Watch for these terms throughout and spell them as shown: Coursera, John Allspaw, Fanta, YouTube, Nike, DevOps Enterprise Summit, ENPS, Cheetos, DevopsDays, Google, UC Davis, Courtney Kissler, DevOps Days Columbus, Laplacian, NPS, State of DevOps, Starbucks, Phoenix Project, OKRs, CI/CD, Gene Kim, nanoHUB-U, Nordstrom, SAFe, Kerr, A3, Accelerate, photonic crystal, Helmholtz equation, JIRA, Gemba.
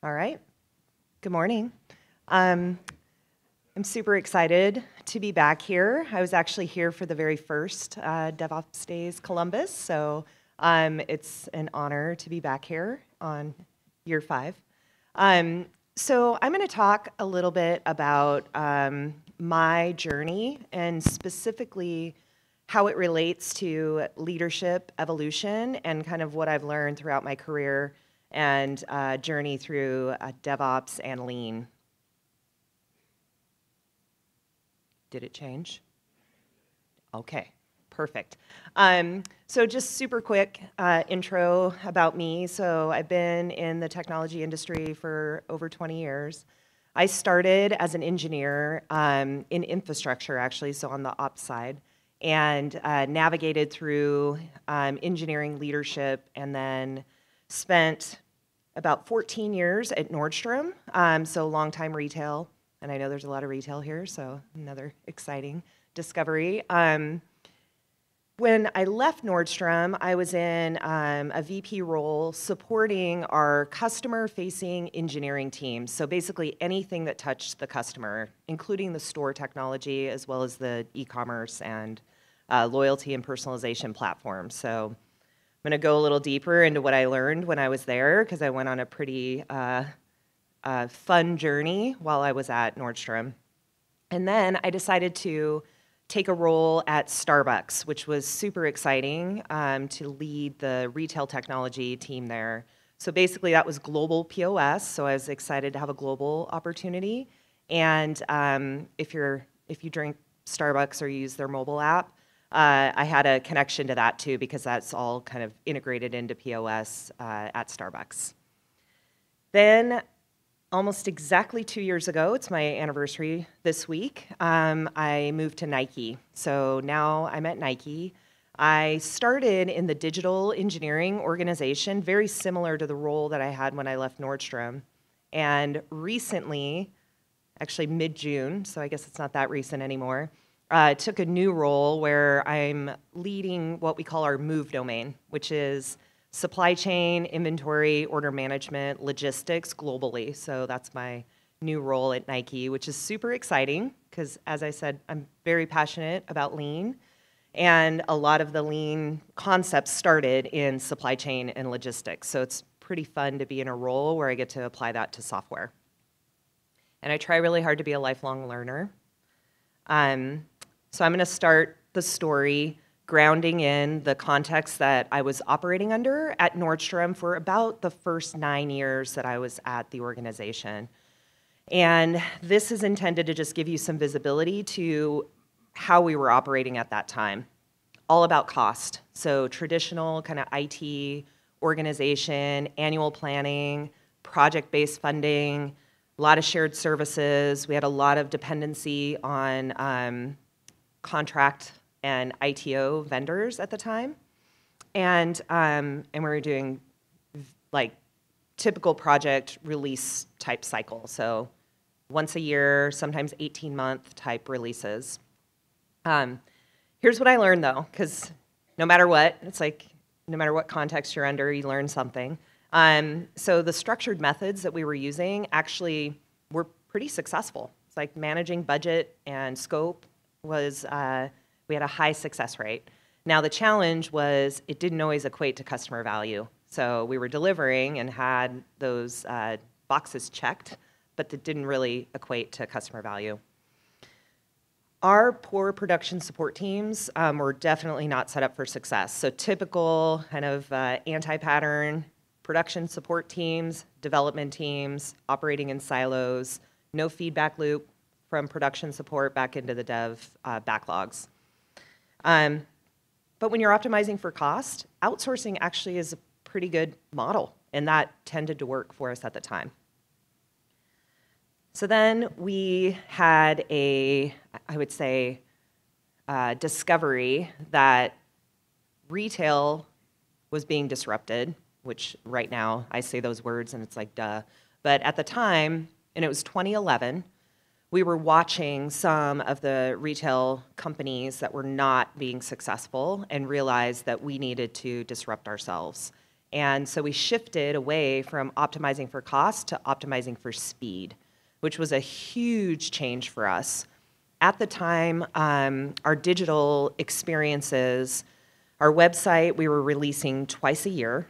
All right, good morning. I'm super excited to be back here. I was actually here for the very first DevOps Days Columbus, so it's an honor to be back here on year 5. So I'm gonna talk a little bit about my journey and specifically how it relates to leadership evolution and kind of what I've learned throughout my career and journey through DevOps and Lean. Did it change? Okay, perfect. So just super quick intro about me. So I've been in the technology industry for over 20 years. I started as an engineer in infrastructure, actually, so on the ops side, and navigated through engineering leadership and then spent about 14 years at Nordstrom, so long-time retail, and I know there's a lot of retail here, so another exciting discovery. When I left Nordstrom, I was in a VP role supporting our customer-facing engineering team, so basically anything that touched the customer, including the store technology as well as the e-commerce and loyalty and personalization platform. So I'm going to go a little deeper into what I learned when I was there, because I went on a pretty fun journey while I was at Nordstrom. And then I decided to take a role at Starbucks, which was super exciting, to lead the retail technology team there. So basically that was global POS, so I was excited to have a global opportunity. And if you drink Starbucks or use their mobile app, I had a connection to that too, because that's all kind of integrated into POS at Starbucks. Then, almost exactly 2 years ago, it's my anniversary this week, I moved to Nike. So now I'm at Nike. I started in the digital engineering organization, very similar to the role that I had when I left Nordstrom. And recently, actually mid-June, so I guess it's not that recent anymore, took a new role where I'm leading what we call our move domain, which is supply chain, inventory, order management, logistics globally. So that's my new role at Nike, which is super exciting because, as I said, I'm very passionate about Lean. And a lot of the Lean concepts started in supply chain and logistics. So it's pretty fun to be in a role where I get to apply that to software. And I try really hard to be a lifelong learner. So I'm going to start the story grounding in the context that I was operating under at Nordstrom for about the first 9 years that I was at the organization. And this is intended to just give you some visibility to how we were operating at that time. All about cost. So traditional kind of IT organization, annual planning, project-based funding, a lot of shared services. We had a lot of dependency on contract and ITO vendors at the time. And we were doing like typical project release type cycle. So once a year, sometimes 18-month type releases. Here's what I learned though, because no matter what, it's like no matter what context you're under, you learn something. So the structured methods that we were using actually were pretty successful. It's like managing budget and scope was, we had a high success rate. Now the challenge was it didn't always equate to customer value. So we were delivering and had those boxes checked, but that didn't really equate to customer value. Our poor production support teams were definitely not set up for success. So typical kind of anti-pattern, production support teams, development teams, operating in silos, no feedback loop from production support back into the dev backlogs. But when you're optimizing for cost, outsourcing actually is a pretty good model, and that tended to work for us at the time. So then we had a, I would say, discovery that retail was being disrupted, which right now I say those words and it's like, duh. But at the time, and it was 2011, we were watching some of the retail companies that were not being successful and realized that we needed to disrupt ourselves. And so we shifted away from optimizing for cost to optimizing for speed, which was a huge change for us. At the time, our digital experiences, our website, we were releasing twice a year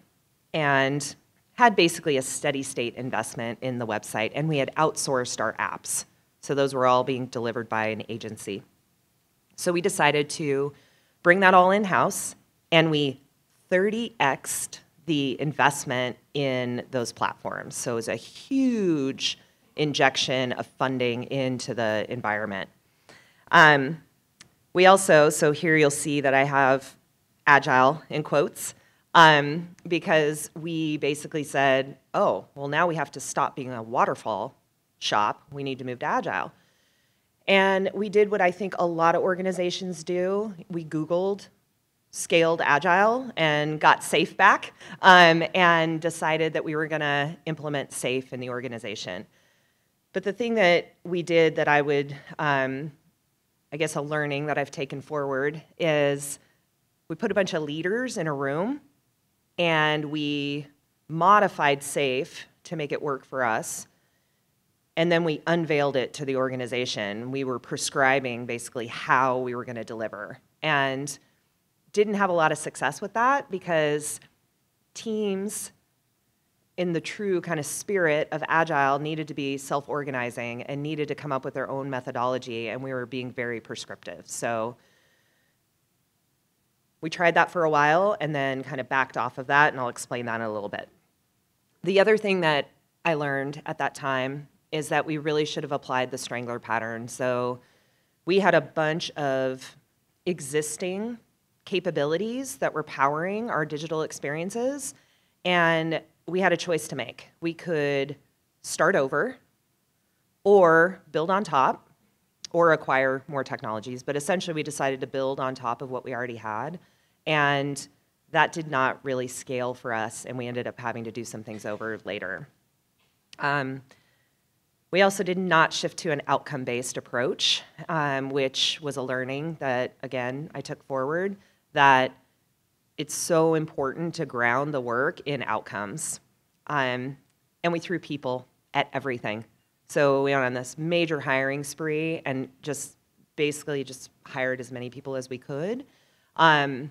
and had basically a steady state investment in the website, and we had outsourced our apps. So those were all being delivered by an agency. So we decided to bring that all in-house, and we 30x'd the investment in those platforms. So it was a huge injection of funding into the environment. We also, so here you'll see that I have agile in quotes, because we basically said, oh, well, now we have to stop being a waterfall shop. We need to move to agile. And we did what I think a lot of organizations do. We Googled scaled agile and got SAFe back, and decided that we were going to implement SAFe in the organization. But the thing that we did that I would, I guess a learning that I've taken forward is we put a bunch of leaders in a room and we modified SAFe to make it work for us. And then we unveiled it to the organization. We were prescribing basically how we were going to deliver. And didn't have a lot of success with that because teams in the true kind of spirit of agile needed to be self-organizing and needed to come up with their own methodology, and we were being very prescriptive. So we tried that for a while and then kind of backed off of that, and I'll explain that in a little bit. The other thing that I learned at that time is that we really should have applied the strangler pattern. So we had a bunch of existing capabilities that were powering our digital experiences, and we had a choice to make. We could start over or build on top or acquire more technologies, but essentially we decided to build on top of what we already had, and that did not really scale for us, and we ended up having to do some things over later. We also did not shift to an outcome-based approach, which was a learning that, again, I took forward, that it's so important to ground the work in outcomes. And we threw people at everything. So we went on this major hiring spree and just basically just hired as many people as we could. And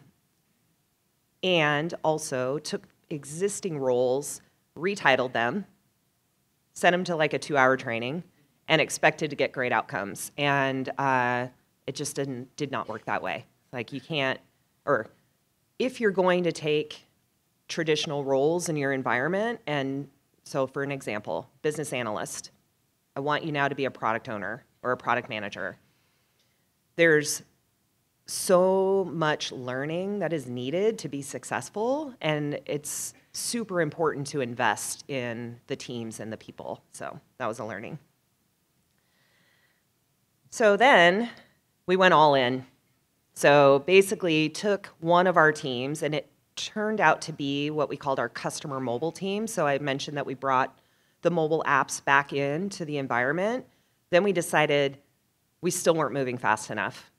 also took existing roles, retitled them, sent them to like a 2-hour training, and expected to get great outcomes. And it just did not work that way. Like you can't, or if you're going to take traditional roles in your environment, and so for an example, business analyst, I want you now to be a product owner or a product manager. There's so much learning that is needed to be successful, and it's super important to invest in the teams and the people. So that was a learning. So then we went all in. So basically took one of our teams, and it turned out to be what we called our customer mobile team. So I mentioned that we brought the mobile apps back into the environment. Then we decided we still weren't moving fast enough.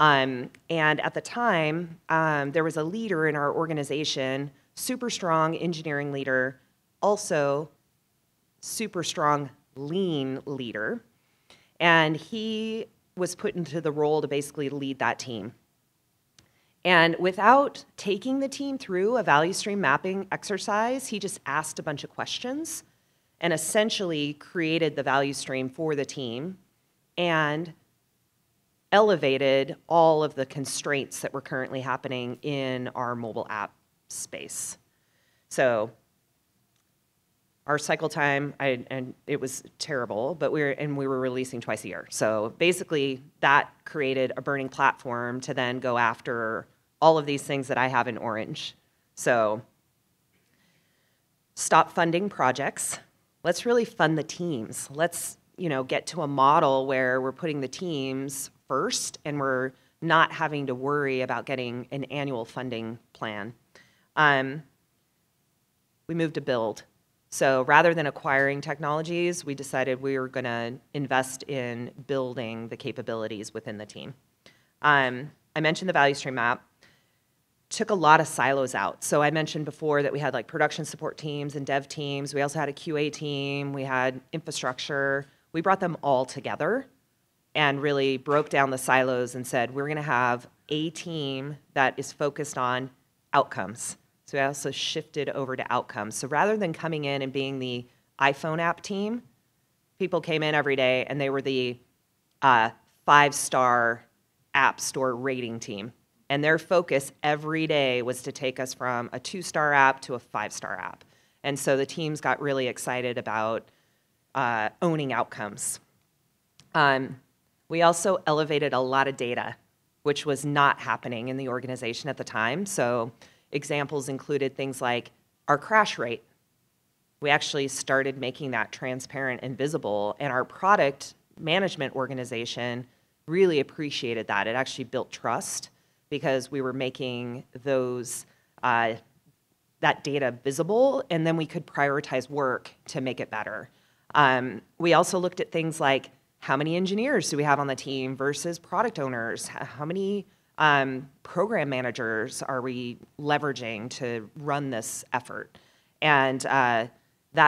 And at the time, there was a leader in our organization, super strong engineering leader, also super strong lean leader. And he was put into the role to basically lead that team. And without taking the team through a value stream mapping exercise, he just asked a bunch of questions and essentially created the value stream for the team and elevated all of the constraints that were currently happening in our mobile app space. So our cycle time, and it was terrible, but we were releasing twice a year. So basically that created a burning platform to then go after all of these things that I have in orange. So stop funding projects. Let's really fund the teams. Let's, you know, get to a model where we're putting the teams first, and we're not having to worry about getting an annual funding plan. We moved to build. So rather than acquiring technologies, we decided we were going to invest in building the capabilities within the team. I mentioned the value stream map. took a lot of silos out. So I mentioned before that we had like production support teams and dev teams. We also had a QA team. We had infrastructure. We brought them all together and really broke down the silos and said, we're going to have a team that is focused on outcomes. So we also shifted over to outcomes. So rather than coming in and being the iPhone app team, people came in every day and they were the 5-star app store rating team. And their focus every day was to take us from a 2-star app to a 5-star app. And so the teams got really excited about owning outcomes. We also elevated a lot of data, which was not happening in the organization at the time. So examples included things like our crash rate. We actually started making that transparent and visible, and our product management organization really appreciated that. It actually built trust because we were making those that data visible, and then we could prioritize work to make it better. We also looked at things like, how many engineers do we have on the team versus product owners? How many program managers are we leveraging to run this effort? And that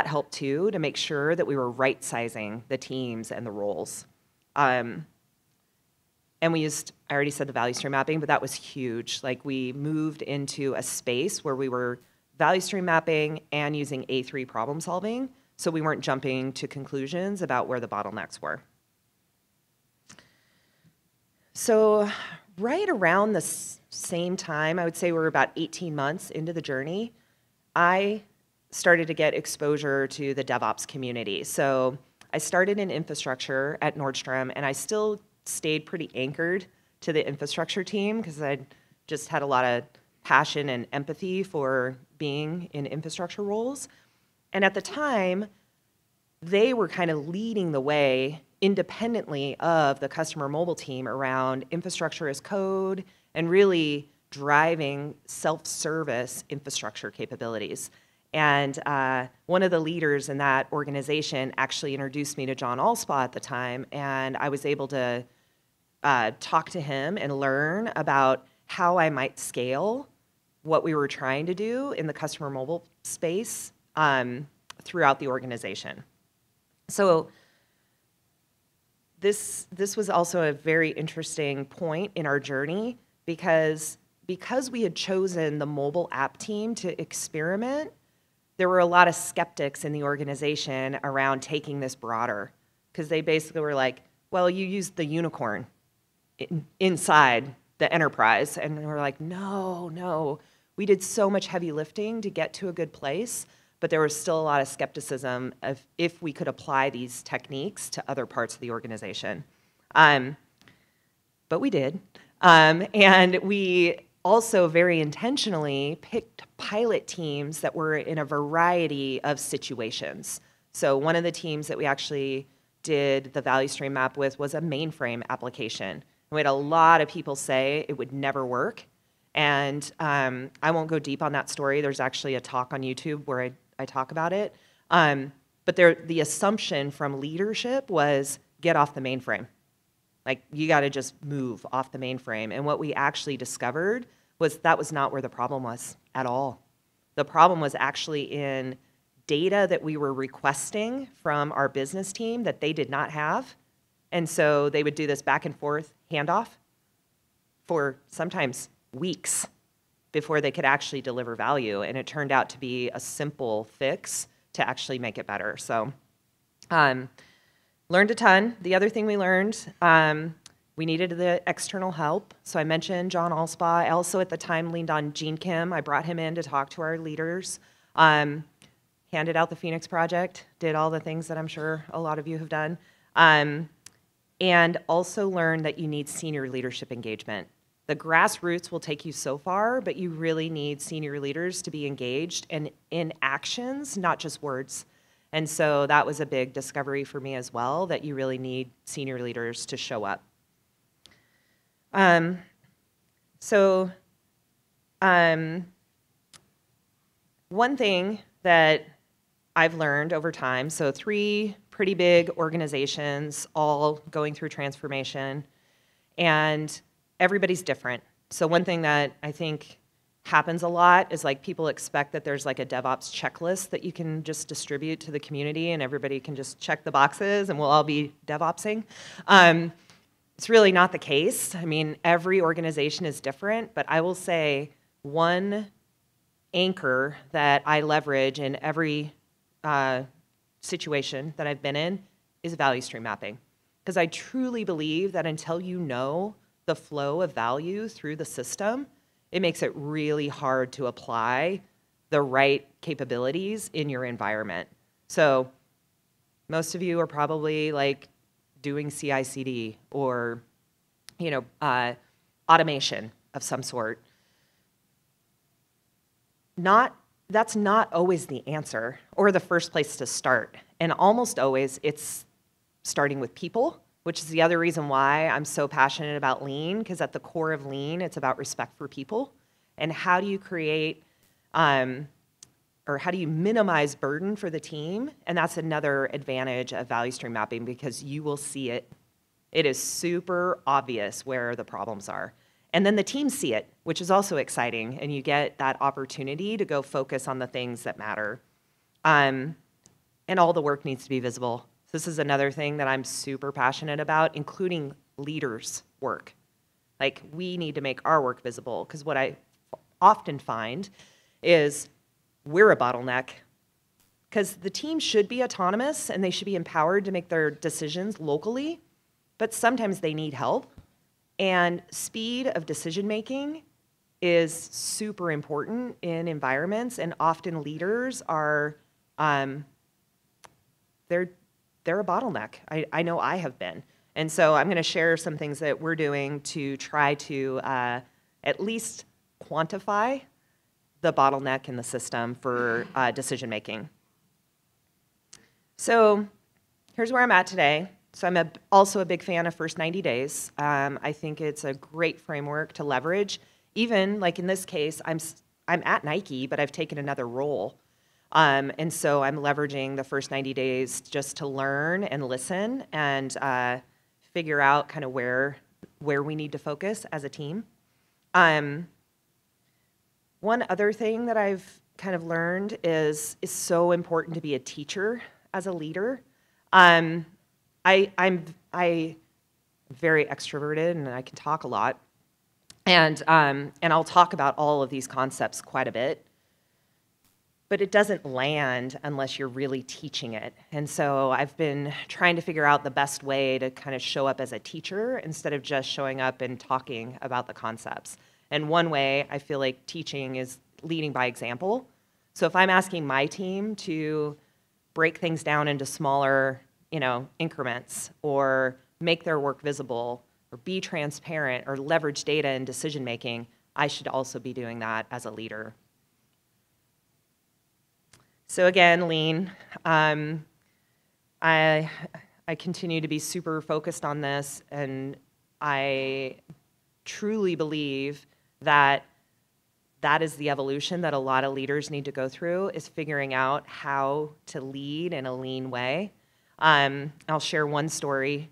helped too, to make sure that we were right-sizing the teams and the roles. And we used, I already said the value stream mapping, but that was huge. Like, we moved into a space where we were value stream mapping and using A3 problem solving, so we weren't jumping to conclusions about where the bottlenecks were. So right around the same time, I would say we're about 18 months into the journey, I started to get exposure to the DevOps community. So I started in infrastructure at Nordstrom, and I still stayed pretty anchored to the infrastructure team because I just had a lot of passion and empathy for being in infrastructure roles. And at the time, they were kind of leading the way independently of the customer mobile team around infrastructure as code and really driving self-service infrastructure capabilities. And one of the leaders in that organization actually introduced me to John Allspaw at the time, and I was able to talk to him and learn about how I might scale what we were trying to do in the customer mobile space throughout the organization. So this was also a very interesting point in our journey because we had chosen the mobile app team to experiment, there were a lot of skeptics in the organization around taking this broader, because they basically were like, well, you used the unicorn inside the enterprise. And we're like, no, no. We did so much heavy lifting to get to a good place, but there was still a lot of skepticism of if we could apply these techniques to other parts of the organization. But we did. And we also very intentionally picked pilot teams that were in a variety of situations. So one of the teams that we actually did the value stream map with was a mainframe application. And we had a lot of people say it would never work. And I won't go deep on that story. There's actually a talk on YouTube where I talk about it. But the assumption from leadership was, get off the mainframe. Like, you gotta just move off the mainframe. And what we actually discovered was that was not where the problem was at all. The problem was actually in data that we were requesting from our business team that they did not have. And so they would do this back and forth handoff for sometimes weeks before they could actually deliver value, and it turned out to be a simple fix to actually make it better. So learned a ton. The other thing we learned, we needed the external help. So I mentioned John Allspaw. I also at the time leaned on Gene Kim. I brought him in to talk to our leaders, handed out the Phoenix Project, did all the things that I'm sure a lot of you have done, and also learned that you need senior leadership engagement. The grassroots will take you so far, but you really need senior leaders to be engaged and in actions, not just words. And so that was a big discovery for me as well, that you really need senior leaders to show up. One thing that I've learned over time, so 3 pretty big organizations all going through transformation, and everybody's different. So one thing that I think happens a lot is like people expect that there's like a DevOps checklist that you can just distribute to the community and everybody can just check the boxes and we'll all be DevOpsing. It's really not the case. I mean, every organization is different, but I will say one anchor that I leverage in every situation that I've been in is value stream mapping. Because I truly believe that until you know the flow of value through the system, it makes it really hard to apply the right capabilities in your environment. So most of you are probably like doing CI/CD or automation of some sort. That's not always the answer or the first place to start. And almost always it's starting with people, which is the other reason why I'm so passionate about lean, because at the core of lean, it's about respect for people. And how do you create, or how do you minimize burden for the team? And that's another advantage of value stream mapping, because you will see it. It is super obvious where the problems are. And then the teams see it, which is also exciting. And you get that opportunity to go focus on the things that matter. And all the work needs to be visible. This is another thing that I'm super passionate about, including leaders' work. Like, we need to make our work visible, because what I often find is we're a bottleneck, because the team should be autonomous and they should be empowered to make their decisions locally, but sometimes they need help. And speed of decision-making is super important in environments, and often leaders are, they're a bottleneck. I know I have been. And so I'm going to share some things that we're doing to try to at least quantify the bottleneck in the system for decision making. So here's where I'm at today. So I'm also a big fan of First 90 Days. I think it's a great framework to leverage. Even like in this case, I'm at Nike, but I've taken another role. And so I'm leveraging the first 90 days just to learn and listen and figure out kind of where we need to focus as a team. One other thing that I've kind of learned is it's so important to be a teacher as a leader. I'm very extroverted and I can talk a lot. And I'll talk about all of these concepts quite a bit. But it doesn't land unless you're really teaching it. And so I've been trying to figure out the best way to kind of show up as a teacher instead of just showing up and talking about the concepts. And one way I feel like teaching is leading by example. So if I'm asking my team to break things down into smaller, increments, or make their work visible, or be transparent, or leverage data in decision making, I should also be doing that as a leader. So again, lean. I continue to be super focused on this, and I truly believe that that is the evolution that a lot of leaders need to go through, is figuring out how to lead in a lean way. I'll share one story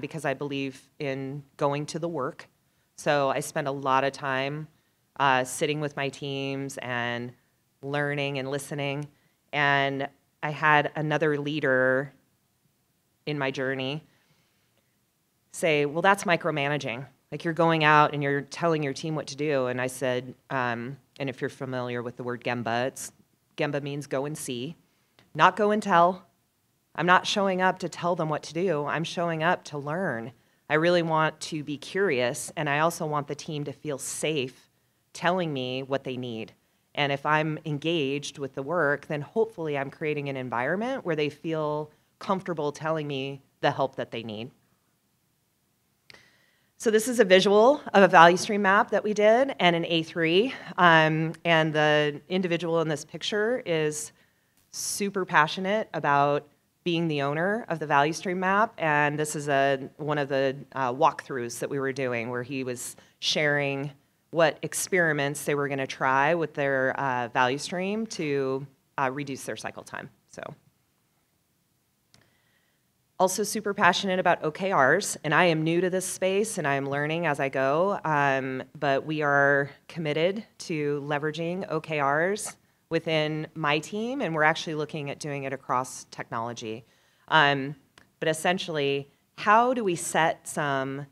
because I believe in going to the work. So I spend a lot of time sitting with my teams and learning and listening. And I had another leader in my journey say, well, that's micromanaging. Like, you're going out and you're telling your team what to do. And I said, and if you're familiar with the word Gemba, Gemba means go and see, not go and tell. I'm not showing up to tell them what to do. I'm showing up to learn. I really want to be curious. And I also want the team to feel safe telling me what they need. And if I'm engaged with the work, then hopefully I'm creating an environment where they feel comfortable telling me the help that they need. So this is a visual of a value stream map that we did and an A3. And the individual in this picture is super passionate about being the owner of the value stream map. And this is one of the walkthroughs that we were doing, where he was sharing what experiments they were going to try with their value stream to reduce their cycle time. So Also super passionate about OKRs, and I am new to this space and I am learning as I go, but we are committed to leveraging OKRs within my team, and we're actually looking at doing it across technology. But essentially, how do we set some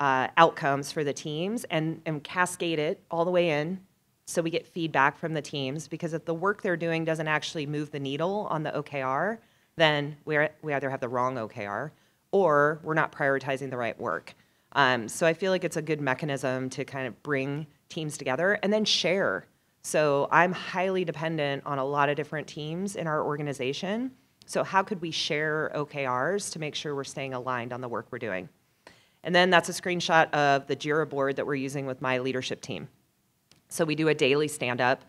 outcomes for the teams and cascade it all the way in so we get feedback from the teams? Because if the work they're doing doesn't actually move the needle on the OKR, then we either have the wrong OKR or we're not prioritizing the right work. So I feel like it's a good mechanism to kind of bring teams together and then share. So I'm highly dependent on a lot of different teams in our organization. So how could we share OKRs to make sure we're staying aligned on the work we're doing? And then that's a screenshot of the JIRA board that we're using with my leadership team. So we do a daily stand-up,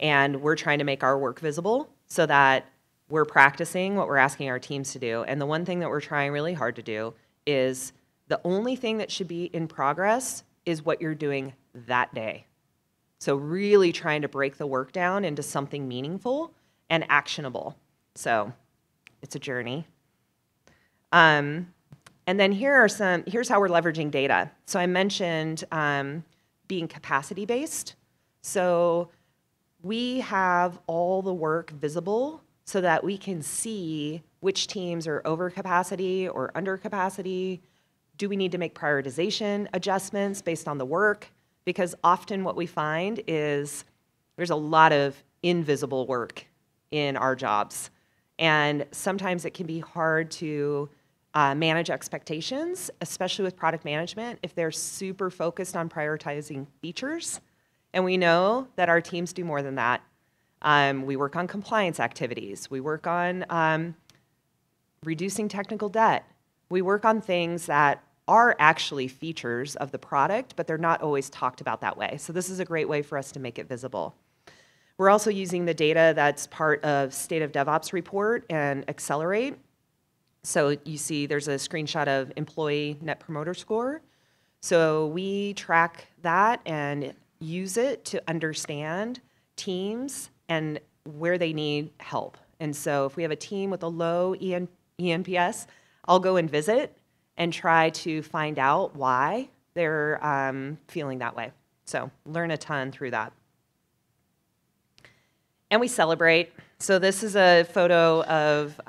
and we're trying to make our work visible so that we're practicing what we're asking our teams to do. And the one thing that we're trying really hard to do is the only thing that should be in progress is what you're doing that day. So really trying to break the work down into something meaningful and actionable. So it's a journey. And then here's how we're leveraging data. So I mentioned being capacity-based. So we have all the work visible so that we can see which teams are over capacity or under capacity. Do we need to make prioritization adjustments based on the work? Because often what we find is there's a lot of invisible work in our jobs. And sometimes it can be hard to manage expectations, especially with product management, if they're super focused on prioritizing features. And we know that our teams do more than that. We work on compliance activities. We work on reducing technical debt. We work on things that are actually features of the product, but they're not always talked about that way. So this is a great way for us to make it visible. We're also using the data that's part of State of DevOps report and Accelerate. So you see there's a screenshot of employee net promoter score. So we track that and use it to understand teams and where they need help. And so if we have a team with a low ENPS, I'll go and visit and try to find out why they're feeling that way. So learn a ton through that. And we celebrate. So this is a photo of,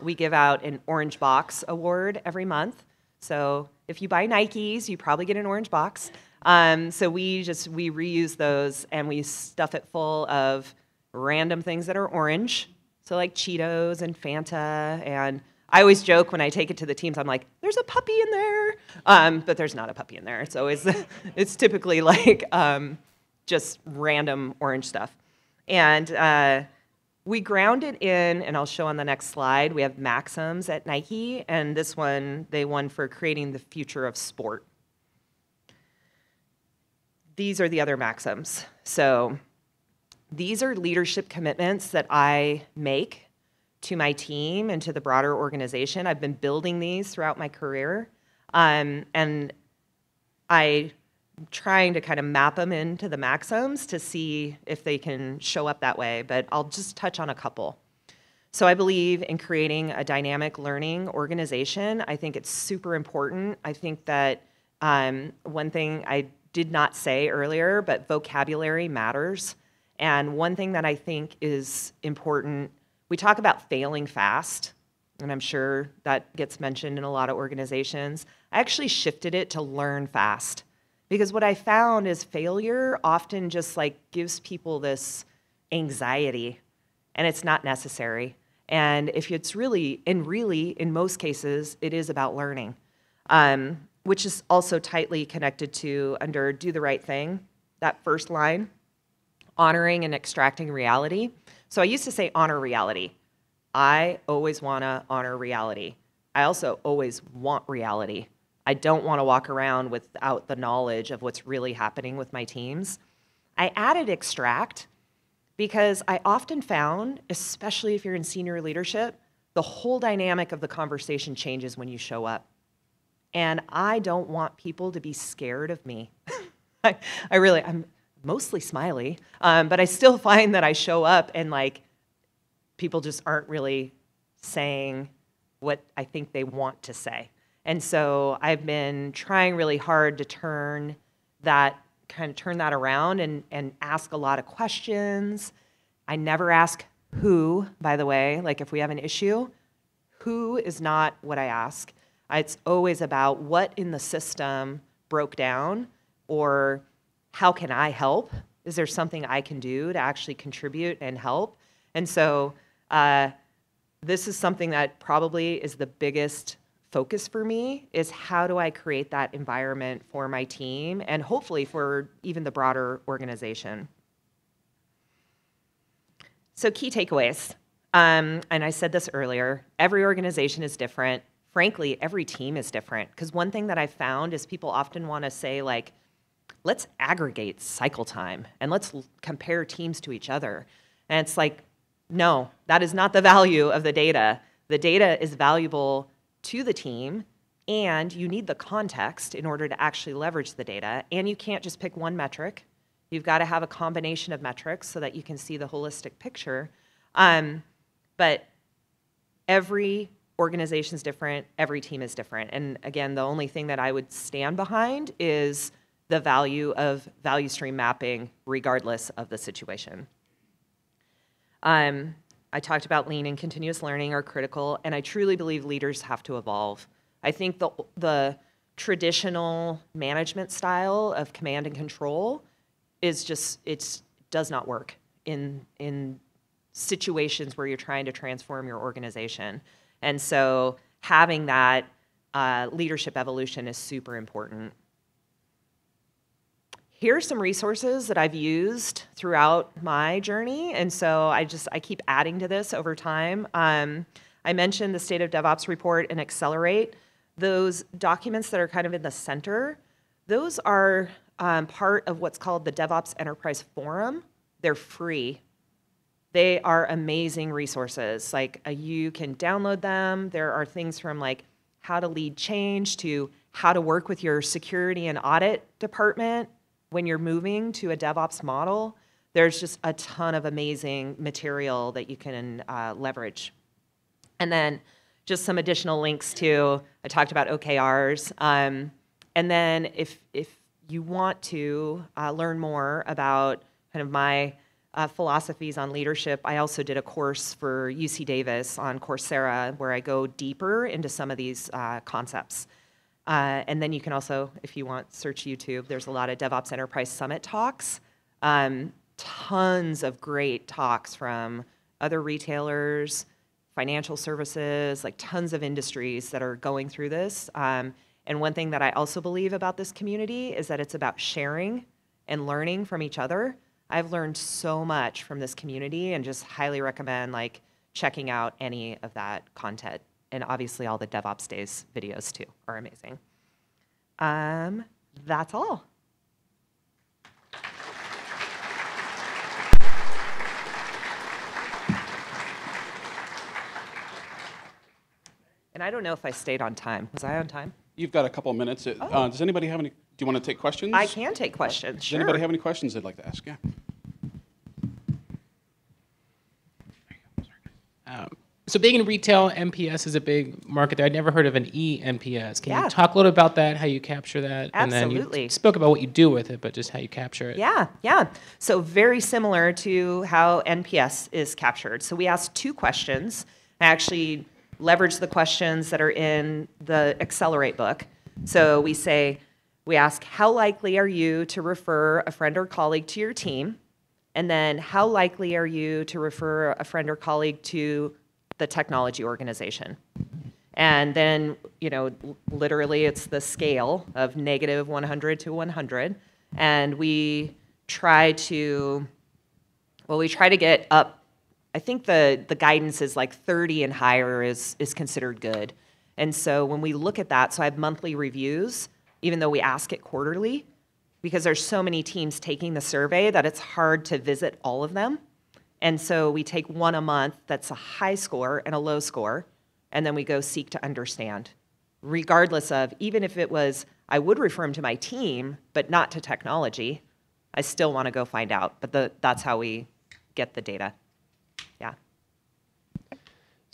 we give out an orange box award every month. So if you buy Nikes, you probably get an orange box. So we reuse those and we stuff it full of random things that are orange. So like Cheetos and Fanta. And I always joke when I take it to the teams, I'm like, there's a puppy in there. But there's not a puppy in there. It's always, it's typically like just random orange stuff. And we ground it in, and I'll show on the next slide, we have maxims at Nike, and this one, they won for creating the future of sport. These are the other maxims. So these are leadership commitments that I make to my team and to the broader organization. I've been building these throughout my career, and I'm trying to kind of map them into the maxims to see if they can show up that way, but I'll just touch on a couple. So I believe in creating a dynamic learning organization. I think it's super important. I think that one thing I did not say earlier, but vocabulary matters. And one thing that I think is important, we talk about failing fast, and I'm sure that gets mentioned in a lot of organizations. I actually shifted it to learn fast. Because what I found is failure often just like gives people this anxiety, and it's not necessary. And if it's really, in most cases, it is about learning, which is also tightly connected to under do the right thing, that first line, honoring and extracting reality. So I used to say honor reality. I always wanna honor reality. I also always want reality. I don't want to walk around without the knowledge of what's really happening with my teams. I added extract because I often found, especially if you're in senior leadership, the whole dynamic of the conversation changes when you show up. And I don't want people to be scared of me. I'm mostly smiley, but I still find that I show up and like people just aren't really saying what I think they want to say. And so I've been trying really hard to turn that around and ask a lot of questions. I never ask who, by the way. Like, if we have an issue, who is not what I ask. It's always about what in the system broke down, or how can I help? Is there something I can do to actually contribute and help? And so this is something that probably is the biggest focus for me, is how do I create that environment for my team and hopefully for even the broader organization. So key takeaways, and I said this earlier, every organization is different. Frankly, every team is different, because one thing that I found is people often want to say, like, let's aggregate cycle time and let's compare teams to each other. And it's like, no, that is not the value of the data. The data is valuable to the team, and you need the context in order to actually leverage the data, and you can't just pick one metric. You've got to have a combination of metrics so that you can see the holistic picture. But every organization is different, every team is different, and again, the only thing that I would stand behind is the value of value stream mapping regardless of the situation. I talked about lean and continuous learning are critical, and I truly believe leaders have to evolve. I think the traditional management style of command and control is just, it does not work in situations where you're trying to transform your organization. And so having that leadership evolution is super important. Here are some resources that I've used throughout my journey, and so I keep adding to this over time. I mentioned the State of DevOps report and Accelerate. Those documents that are kind of in the center, those are part of what's called the DevOps Enterprise Forum. They're free. They are amazing resources. Like, you can download them. There are things from, like, how to lead change to how to work with your security and audit department when you're moving to a DevOps model. There's just a ton of amazing material that you can leverage. And then just some additional links too. I talked about OKRs. And then if you want to learn more about kind of my philosophies on leadership, I also did a course for UC Davis on Coursera where I go deeper into some of these concepts. And then you can also, if you want, search YouTube. There's a lot of DevOps Enterprise Summit talks. Tons of great talks from other retailers, financial services, like tons of industries that are going through this. And one thing that I also believe about this community is that it's about sharing and learning from each other. I've learned so much from this community and just highly recommend, like, checking out any of that content. And obviously all the DevOps Days videos too are amazing. That's all. And I don't know if I stayed on time. Was I on time? You've got a couple minutes. Oh. Does anybody have any, do you want to take questions? I can take questions, sure. Does anybody have any questions they'd like to ask? Yeah. So being in retail, NPS is a big market there. I'd never heard of an ENPS. Can you talk a little about that, how you capture that? Absolutely. And then you spoke about what you do with it, but just how you capture it. Yeah, yeah. So very similar to how NPS is captured. So we asked two questions. I actually leveraged the questions that are in the Accelerate book. So we ask, how likely are you to refer a friend or colleague to your team? And then, how likely are you to refer a friend or colleague to the technology organization? And then, you know, literally it's the scale of -100 to 100, and we try to, well, we try to get up, I think the guidance is like 30 and higher is considered good. And so when we look at that, so I have monthly reviews, even though we ask it quarterly, because there's so many teams taking the survey that it's hard to visit all of them. And so we take one a month that's a high score and a low score, and then we go seek to understand, regardless of, even if it was, I would refer them to my team, but not to technology, I still want to go find out. But that's how we get the data. Yeah.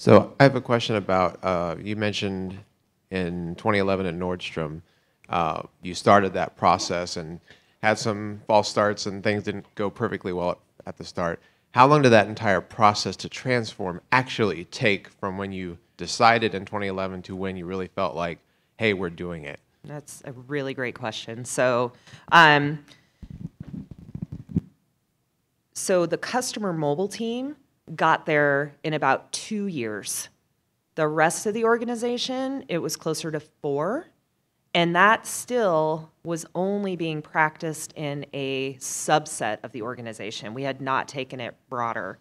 So I have a question about, you mentioned in 2011 at Nordstrom, you started that process and had some false starts and things didn't go perfectly well at the start. How long did that entire process to transform actually take from when you decided in 2011 to when you really felt like, hey, we're doing it? That's a really great question. So, so the customer mobile team got there in about 2 years. The rest of the organization, it was closer to 4. And that still was only being practiced in a subset of the organization. We had not taken it broader.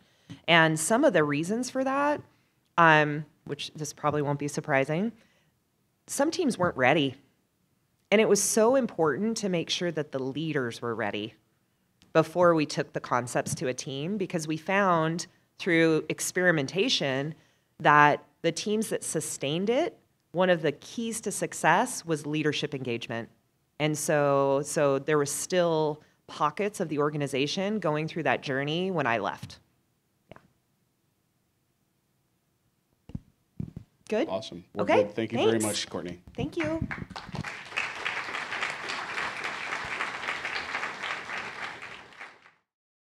And some of the reasons for that, which this probably won't be surprising, some teams weren't ready. And it was so important to make sure that the leaders were ready before we took the concepts to a team, because we found through experimentation that the teams that sustained it, one of the keys to success was leadership engagement. And so there was still pockets of the organization going through that journey when I left. Yeah. Good? Awesome. We're okay. Good. Thank you very much, Courtney. Thank you.